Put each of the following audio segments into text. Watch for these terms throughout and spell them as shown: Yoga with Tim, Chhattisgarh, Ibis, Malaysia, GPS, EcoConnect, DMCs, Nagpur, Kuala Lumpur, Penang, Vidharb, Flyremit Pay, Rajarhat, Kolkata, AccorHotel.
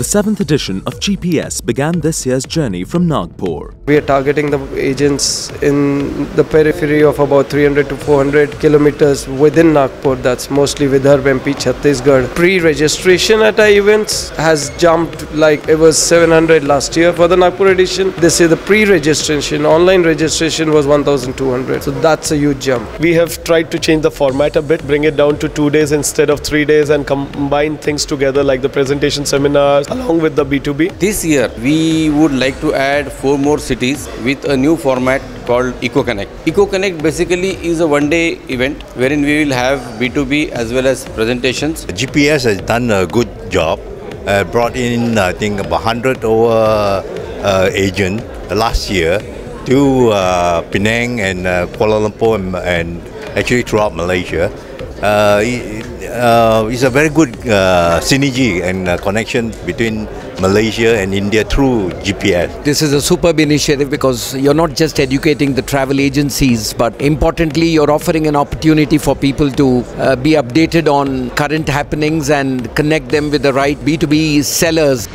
The 7th edition of GPS began this year's journey from Nagpur. We are targeting the agents in the periphery of about 300 to 400 kilometers within Nagpur. That's mostly Vidharb, MP, Chhattisgarh. Pre-registration at our events has jumped, like it was 700 last year for the Nagpur edition. This year the pre-registration, online registration was 1,200. So that's a huge jump. We have tried to change the format a bit, bring it down to 2 days instead of 3 days and combine things together like the presentation seminars along with the B2B. This year we would like to add 4 more cities with a new format called EcoConnect. EcoConnect basically is a one-day event wherein we will have B2B as well as presentations. GPS has done a good job, brought in I think about 100 over agents last year to Penang and Kuala Lumpur and actually throughout Malaysia. It's a very good synergy and connection between Malaysia and India through GPS. This is a superb initiative because you're not just educating the travel agencies, but importantly you're offering an opportunity for people to be updated on current happenings and connect them with the right B2B sellers.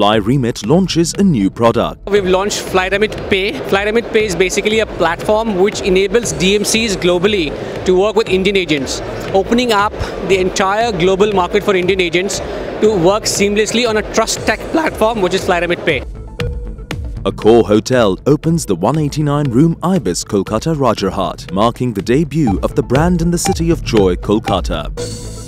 Flyremit launches a new product. We've launched Flyremit Pay. Flyremit Pay is basically a platform which enables DMCs globally to work with Indian agents, opening up the entire global market for Indian agents to work seamlessly on a trust tech platform, which is Flyremit Pay. AccorHotel opens the 189-room Ibis Kolkata Rajarhat, marking the debut of the brand in the city of joy, Kolkata.